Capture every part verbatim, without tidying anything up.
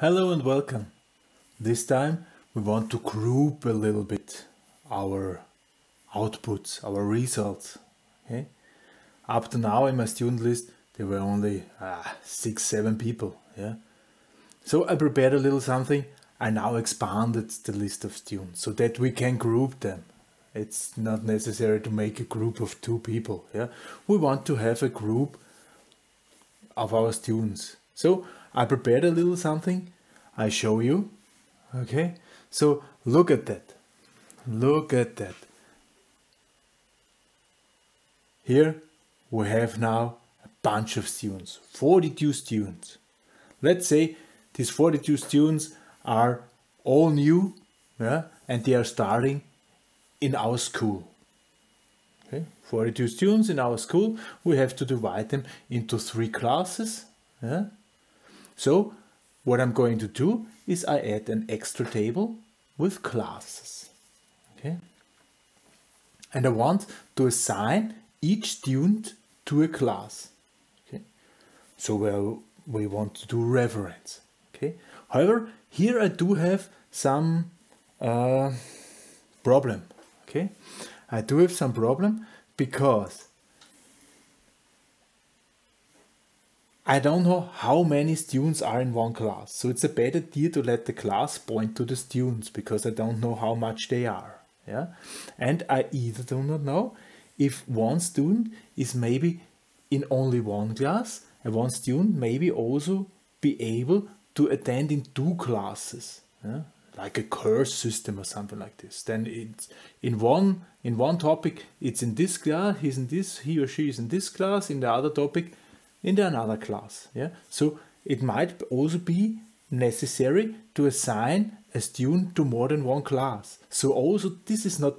Hello and welcome. This time we want to group a little bit our outputs, our results. Okay? Up to now in my student list there were only ah, six, seven people. Yeah? So I prepared a little something. I now expanded the list of students so that we can group them. It's not necessary to make a group of two people. Yeah? We want to have a group of our students. So I prepared a little something, I show you, okay? So look at that, look at that. Here we have now a bunch of students, forty-two students. Let's say these forty-two students are all new, yeah? And they are starting in our school. Okay? forty-two students in our school, we have to divide them into three classes. Yeah? So what I'm going to do is I add an extra table with classes, okay? And I want to assign each student to a class, okay? So well, we want to do reference, okay? However, here I do have some uh, problem, okay? I do have some problem because I don't know how many students are in one class, so it's a bad idea to let the class point to the students because I don't know how much they are. Yeah? And I either do not know if one student is maybe in only one class and one student maybe also be able to attend in two classes, yeah? Like a course system or something like this. Then it's in one, in one topic it's in this class, he's in this, he or she is in this class, in the other topic in another class, yeah. So it might also be necessary to assign a student to more than one class. So also this is not,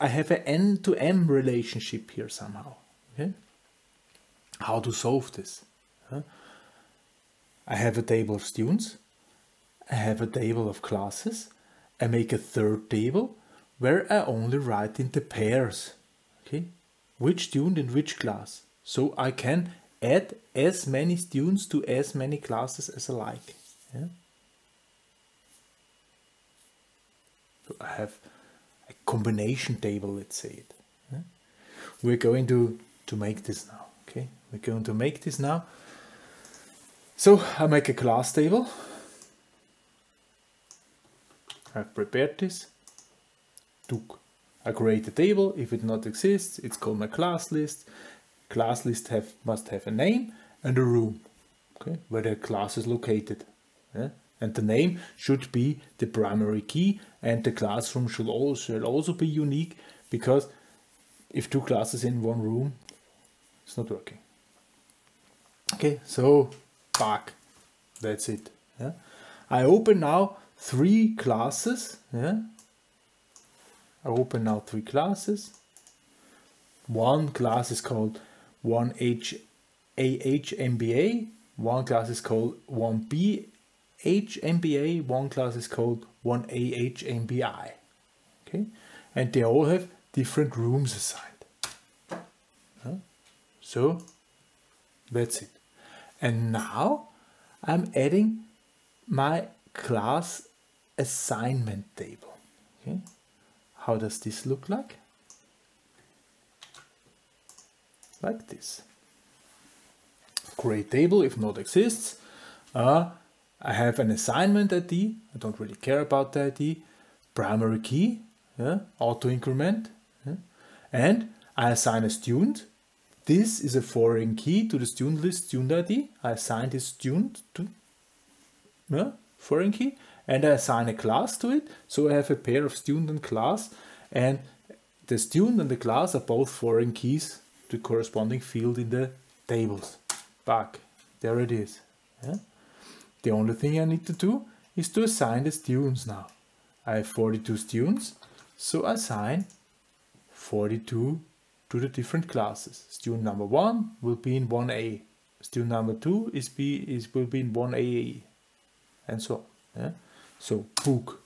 I have an N to M relationship here somehow. Okay? How to solve this? Huh? I have a table of students, I have a table of classes, I make a third table where I only write in the pairs, okay? Which student in which class. So I can add as many students to as many classes as I like. Yeah? So I have a combination table, let's say it. Yeah? We're going to, to make this now, okay? We're going to make this now. So I make a class table. I've prepared this. I create a table. If it not exists, it's called my class list. Class list have, must have a name and a room, okay, where the class is located. Yeah? And the name should be the primary key and the classroom should also, should also be unique, because if two classes in one room, it's not working. Okay, so back, that's it. Yeah? I open now three classes. Yeah? I open now three classes. One class is called one H A H M B A, one class is called one B H M B A, one class is called one A H M B I. Okay? And they all have different rooms assigned. Huh? So that's it. And now I'm adding my class assignment table. Okay? How does this look like? Like this. Create table if not exists. Uh, I have an assignment I D. I don't really care about the I D. Primary key, yeah, auto increment, yeah. And I assign a student. This is a foreign key to the student list, student I D. I assign this student to, yeah, foreign key, and I assign a class to it. So I have a pair of student and class, and the student and the class are both foreign keys. The corresponding field in the tables. Back, there it is. Yeah? The only thing I need to do is to assign the students now. I have forty-two students, so I assign forty-two to the different classes. Student number one will be in one A, student number two is be is will be in one A A, and so on. Yeah? So book.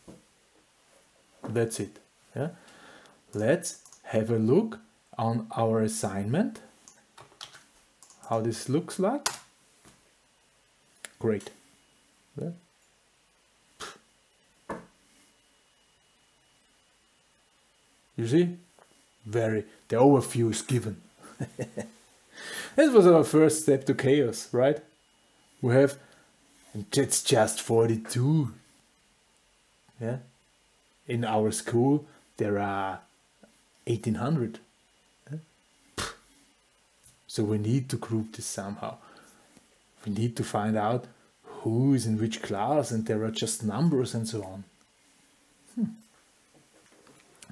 That's it. Yeah? Let's have a look on our assignment, how this looks like. Great. Yeah. You see? Very. The overview is given. This was our first step to chaos, right? We have, and it's just forty-two. Yeah? In our school there are eighteen hundred. Yeah? So we need to group this somehow. We need to find out who is in which class, and there are just numbers and so on. Hmm.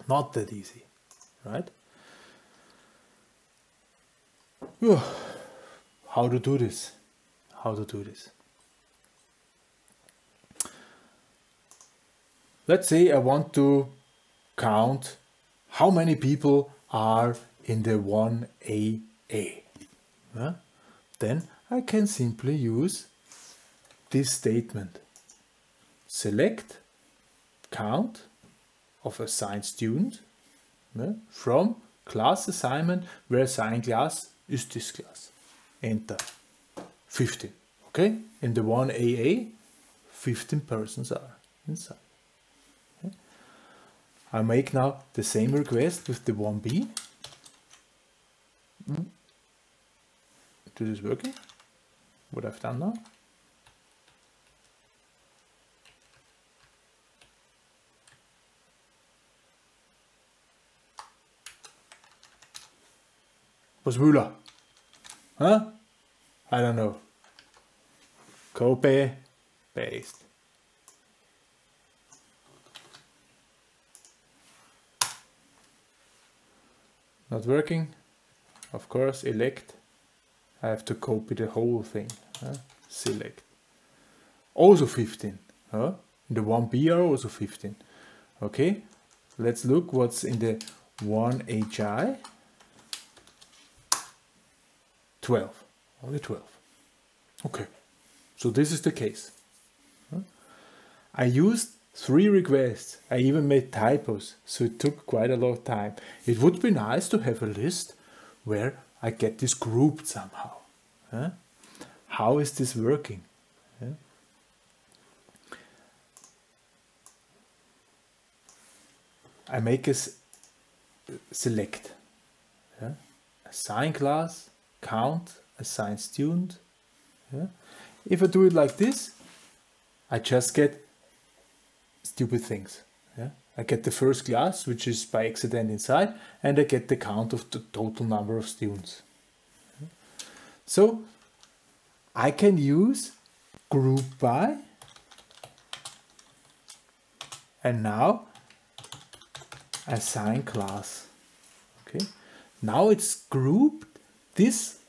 Not that easy, right? How to do this? How to do this? Let's say I want to count how many people are in the one A A. Yeah? Then I can simply use this statement. Select count of assigned student, yeah, from class assignment where assigned class is this class. Enter. fifteen. Okay? In the one A A, fifteen persons are inside. Okay? I make now the same request with the one B. Mm. This is working. What I've done now. Was Müller? Huh? I don't know. Copy, paste. Not working. Of course, elect. I have to copy the whole thing. Huh? Select. Also fifteen. Huh? The one B are also fifteen. Okay. Let's look what's in the one H I. twelve, only twelve. Okay, so this is the case. I used three requests. I even made typos, so it took quite a lot of time. It would be nice to have a list where I get this grouped somehow. How is this working? I make a select, assign class, count, assign student. Yeah. If I do it like this, I just get stupid things. Yeah. I get the first class, which is by accident inside, and I get the count of the total number of students. Yeah. So I can use group by, and now assign class. Okay. Now it's grouped. This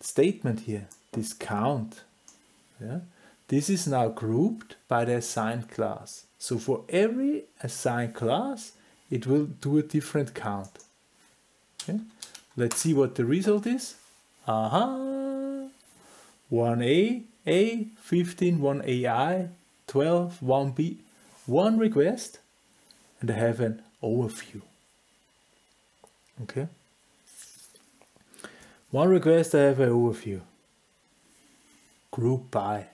statement here, this count, yeah, this is now grouped by the assigned class. So for every assigned class, it will do a different count. Okay? Let's see what the result is. Aha! one A, A, fifteen, one A I, twelve, one B, one request, and I have an overview. Okay? One request, I have an overview. Group by.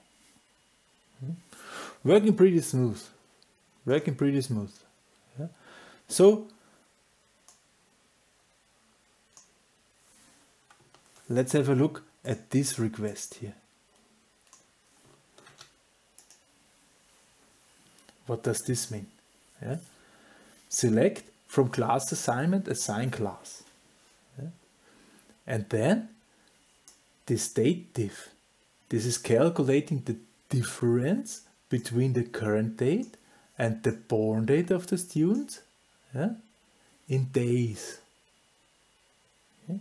Hmm? Working pretty smooth. Working pretty smooth. Yeah. So, let's have a look at this request here. What does this mean? Yeah. Select from class assignment, assign class. And then this date diff. This is calculating the difference between the current date and the born date of the student, yeah, in days. Okay.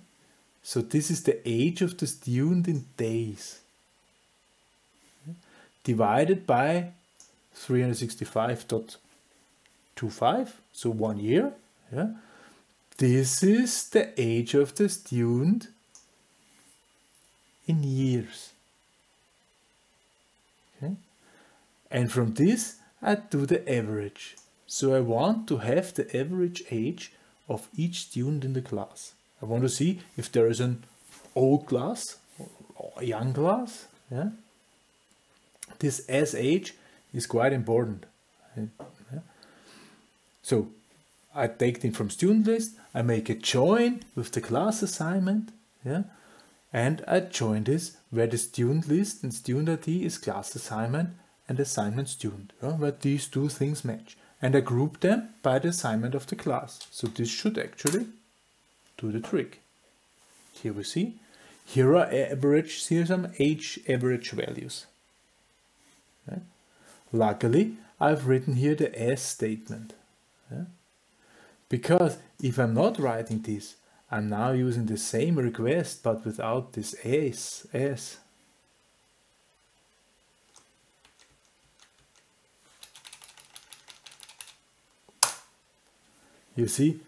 So this is the age of the student in days. Okay. Divided by three hundred sixty-five point two five, so one year. Yeah. This is the age of the student in years. Okay? And from this I do the average. So I want to have the average age of each student in the class. I want to see if there is an old class or a young class. Yeah? This S H is quite important. Yeah? So I take them from student list, I make a join with the class assignment, yeah, and I join this where the student list and student I D is class assignment and assignment student, yeah, where these two things match. And I group them by the assignment of the class. So this should actually do the trick. Here we see, here are average, here are some age average values. Okay. Luckily, I've written here the as statement. Okay. Because if I'm not writing this, I'm now using the same request, but without this as, as. You see,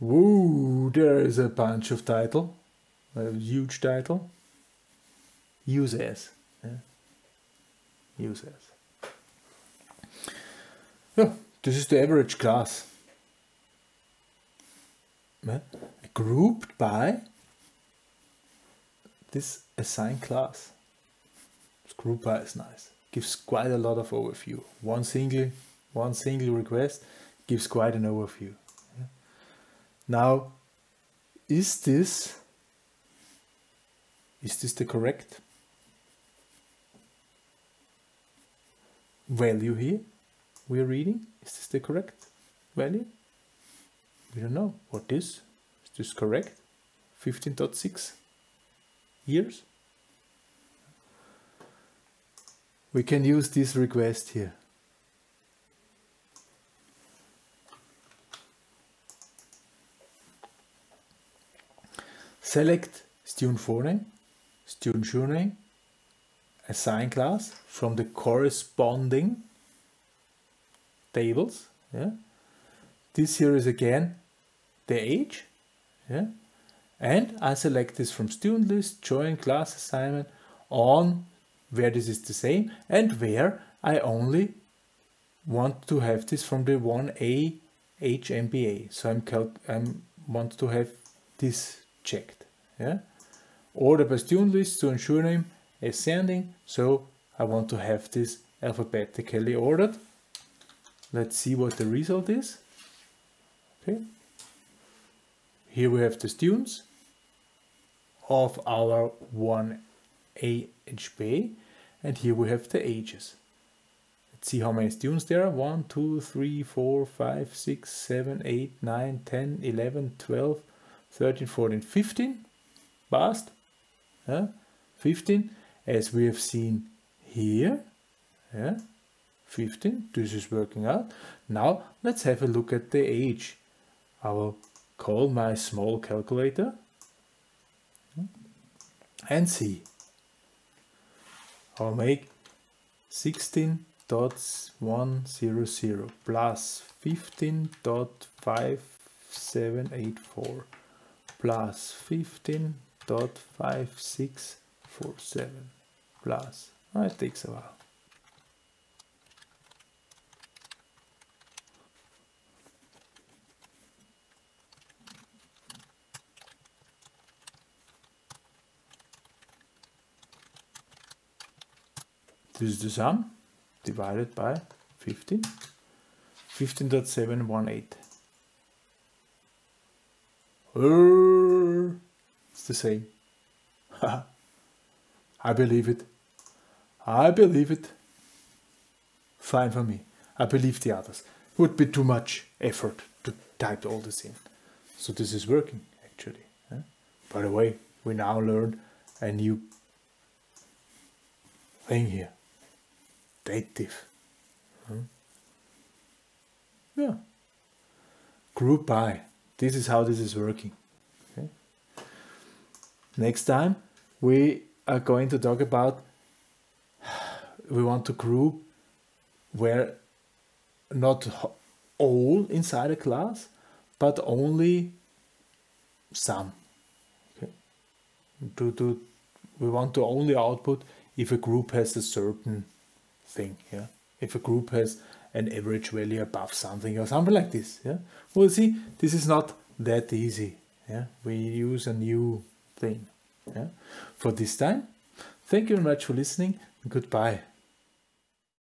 woo, there is a bunch of title, a huge title. Use as, yeah. Use as. Yeah, this is the average class. Yeah. Grouped by this assigned class. This group by is nice. Gives quite a lot of overview. One single, one single request gives quite an overview. Now, is this, is this the correct value here we are reading? Is this the correct value? We don't know. What is? Is this correct? fifteen point six years? We can use this request here. Select student forename, student surname, assign class from the corresponding tables. Yeah. This here is again the age. Yeah. And I select this from student list, join class assignment on where this is the same and where I only want to have this from the one A H M B A. So I'm I'm want to have this checked. Yeah, order by student list, student surname, ascending. So I want to have this alphabetically ordered. Let's see what the result is. Okay. Here we have the students of our one A H B A, and here we have the ages. Let's see how many students there are. one, two, three, four, five, six, seven, eight, nine, ten, eleven, twelve, thirteen, fourteen, fifteen. Past, yeah, fifteen, as we have seen here, yeah, fifteen, this is working out. Now let's have a look at the age. I will call my small calculator and see. I'll make sixteen point one zero zero plus fifteen point five seven eight four plus fifteen. Dot five six four seven plus. Oh, it takes a while. This is the sum divided by fifteen. Fifteen dot seven one eight. Er. The same. I believe it. I believe it. Fine for me. I believe the others. Would be too much effort to type all this in. So this is working actually. Yeah? By the way, we now learn a new thing here. Dative. Hmm? Yeah. Group by. This is how this is working. Next time we are going to talk about, we want to group where not all inside a class, but only some. Okay. To, to, we want to only output if a group has a certain thing. Yeah? If a group has an average value above something or something like this. Yeah? Well, see, this is not that easy. Yeah? We use a new thing. Yeah. For this time, thank you very much for listening and goodbye.